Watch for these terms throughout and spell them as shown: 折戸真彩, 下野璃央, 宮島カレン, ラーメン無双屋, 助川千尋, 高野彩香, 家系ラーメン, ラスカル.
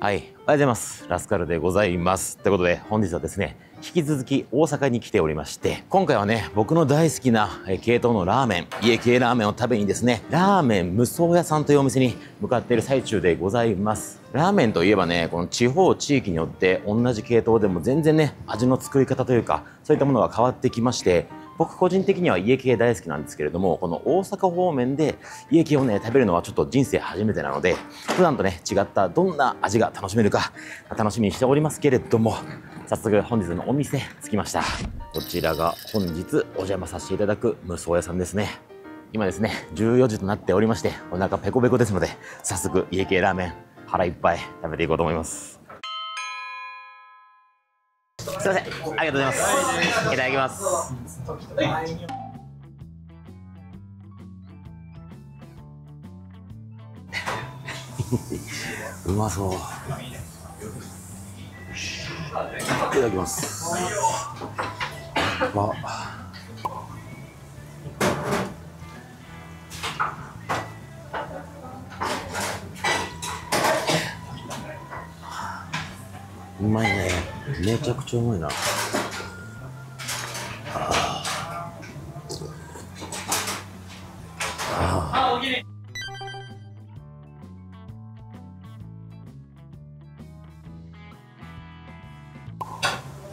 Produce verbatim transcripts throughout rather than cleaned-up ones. はい、おはようございます。ラスカルでございます。ということで本日はですね、引き続き大阪に来ておりまして、今回はね、僕の大好きな系統のラーメン、家系ラーメンを食べにですね、ラーメン無双屋さんというお店に向かっている最中でございます。ラーメンといえばね、この地方地域によって同じ系統でも全然ね、味の作り方というかそういったものが変わってきまして、僕個人的には家系大好きなんですけれども、この大阪方面で家系をね食べるのはちょっと人生初めてなので、普段とね違ったどんな味が楽しめるか楽しみにしておりますけれども、早速本日のお店着きました。こちらが本日お邪魔させていただく無双屋さんですね。今ですねじゅうよじとなっておりまして、お腹ペコペコですので、早速家系ラーメン腹いっぱい食べていこうと思います。すみません、ありがとうございます。いただきます。うまそう。いただきます。あ。うまいね。めちゃくちゃうまいな。ああ。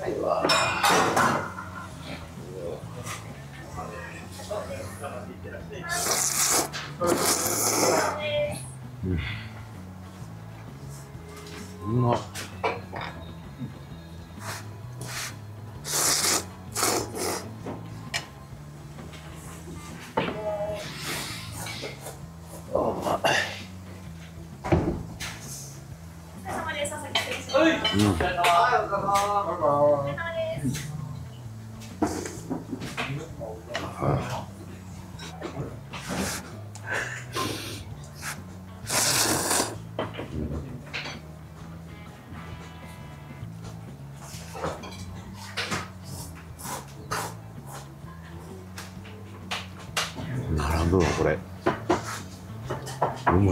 はい、わー。うん。うまっ。並ぶわこれ。うまい。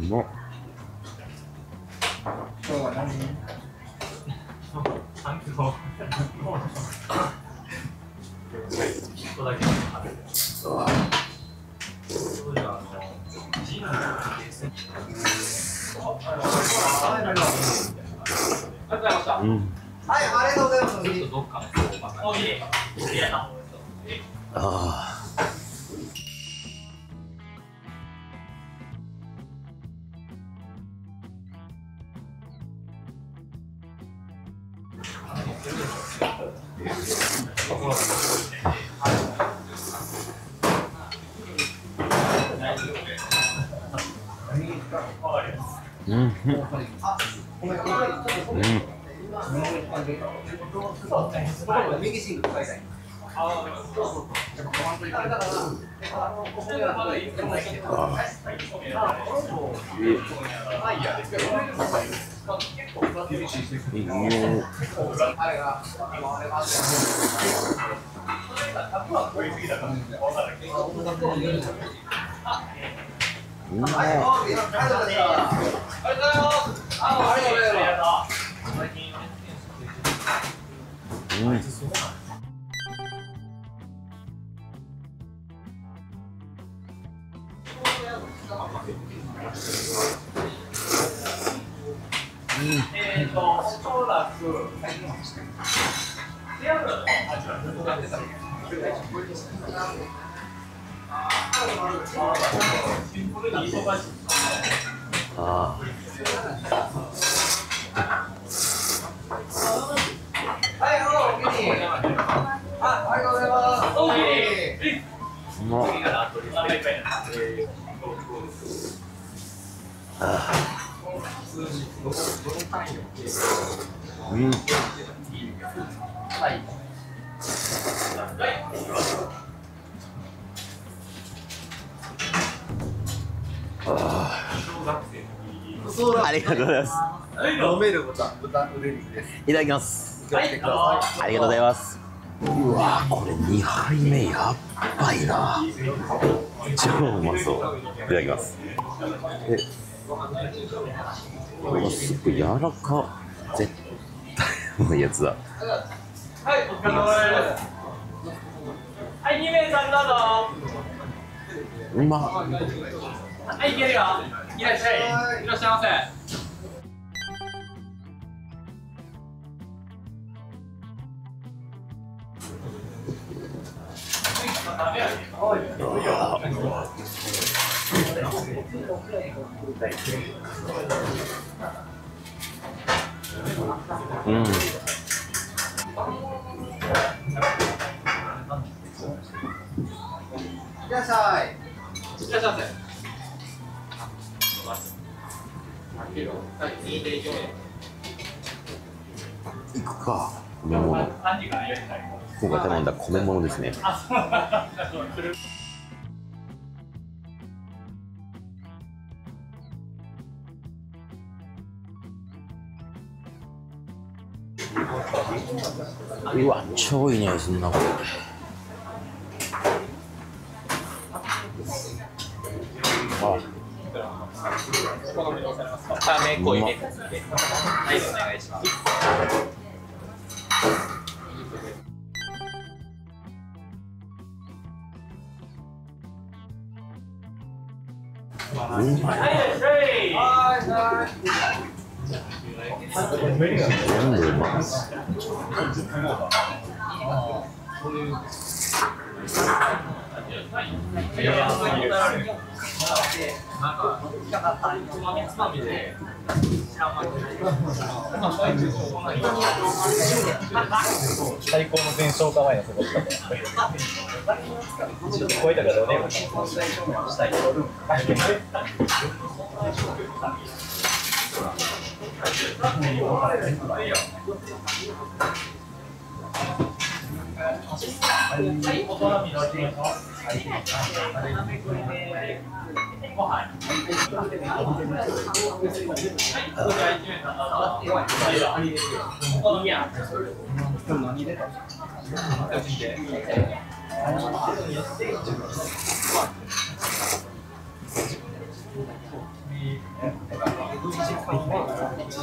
うまっ。今日は何？パン粉を。一個だけ食べる。そう。そうじゃあのジンのケース。ありがとうございました。うん。はい、ありがとうございます。ちょっとどっかの場所に。ああ。うん。うん。あ、うん、えっと、おそらくああ。あ、ありがとうございます。飲める豚、豚腕肉です。いただきます。はい、ありがとうございます。うわー、これにはいめやっばいな。超うまそう。いただきます。えうわ、すっごい柔らか。絶対もうやつだ。はい、お疲れ様です。はい、にめいさんどうぞ。うまっ。はい、いけるよ。いらっしゃい。いらっしゃいませ。うん。いらっしゃい。いらっしゃいませ。いくか。米物。今回頼んだ米物ですね。うわ、超いい匂いすんな、これ。ああ。最高の全焼構えの過ごし方。声だけどね。よにんし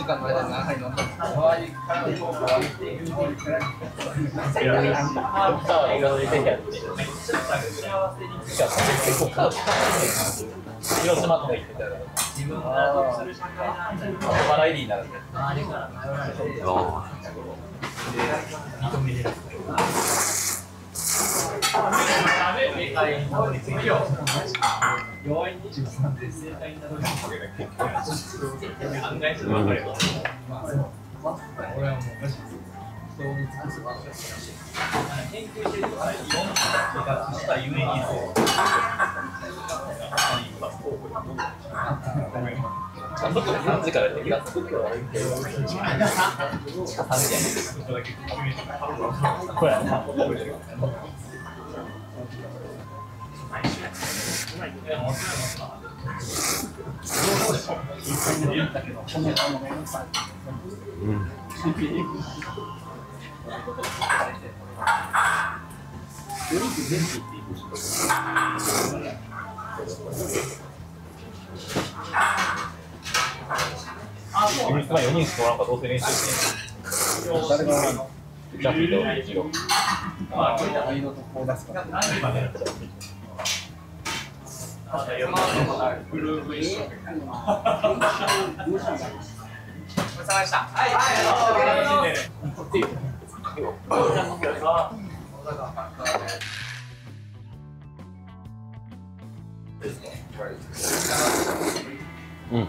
かなんかどうせ練習してんの。誰がジャッキーと一郎。ああ、これだ。色とこう出すから。グルーブイン。ごちそうさまでした。はい。はい。うん。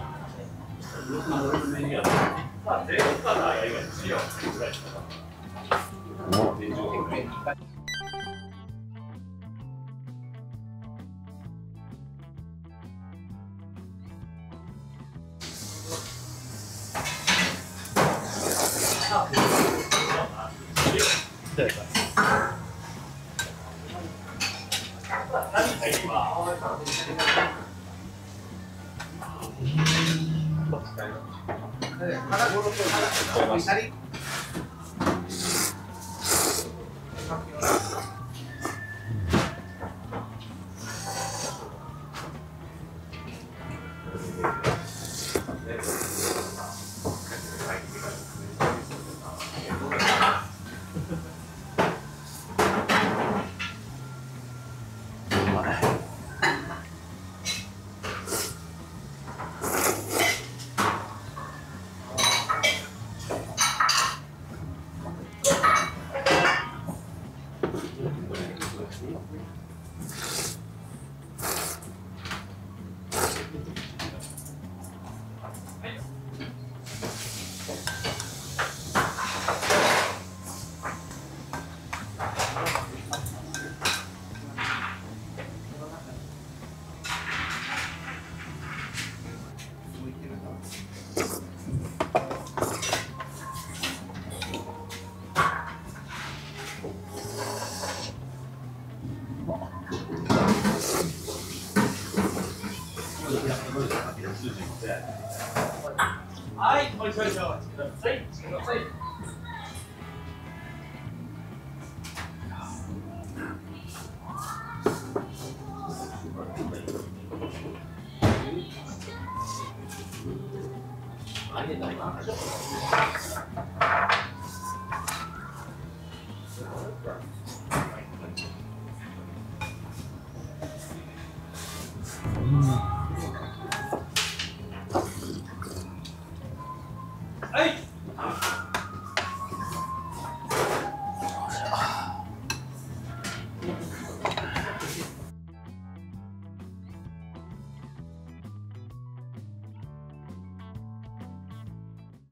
はい、もう一回、はい、ください。